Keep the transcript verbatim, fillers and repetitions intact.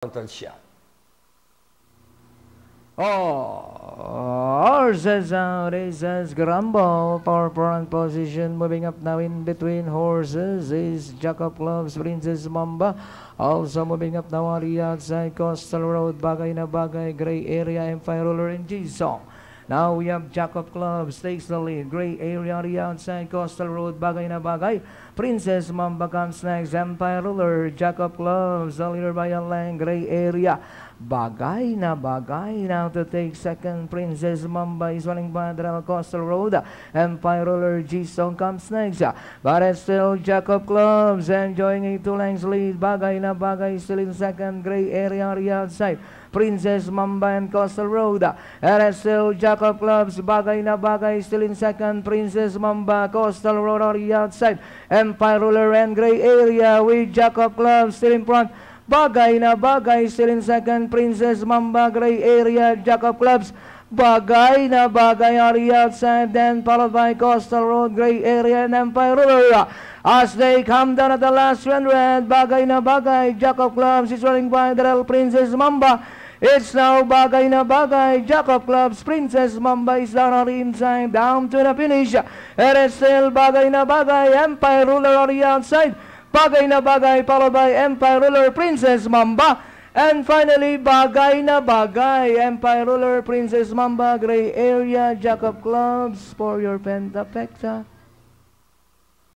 Frontal siya. Oh, horses out, aces, grumble, power front position, moving up now in between horses is Jack of Clubs, Princess Mamba, also moving up now on the outside, Coastal Road, Bagay na Bagay, Gray Area, Empire Ruler, and Jisong. Now we have Jack of Clubs takes the lead. Gray Area on the outside. Coastal Road, Bagay na Bagay. Princess Mamba comes next. Empire Ruler, Jack of Clubs, the leader by a length. Gray Area, Bagay na Bagay. Now to take second. Princess Mamba is running by the Coastal Road. Empire Ruler, Jisong comes next. But it's still Jack of Clubs enjoying a two lengths lead. Bagay na Bagay still in second. Gray Area on the outside. Princess Mamba and Coastal Road. And it's still Jack of Clubs. Bagay na Bagay still in second. Princess Mamba, Coastal Road on the outside. Empire Ruler and Gray Area with Jack of Clubs still in front. Bagay na Bagay still in second. Princess Mamba, Gray Area, Jack of Clubs. Bagay na Bagay on the outside, then followed by Coastal Road, Gray Area, and Empire Ruler. As they come down at the last one hundred, Bagay na Bagay, Jack of Clubs is running by the real Princess Mamba. It's now Bagay na Bagay, Jack of Clubs, Princess Mamba is down on the inside, down to the finish. It is still Bagay na Bagay, Empire Ruler on the outside. Bagay na Bagay, followed by Empire Ruler, Princess Mamba. And finally, Bagay na Bagay, Empire Ruler, Princess Mamba, Gray Area, Jack of Clubs for your Pentapecta.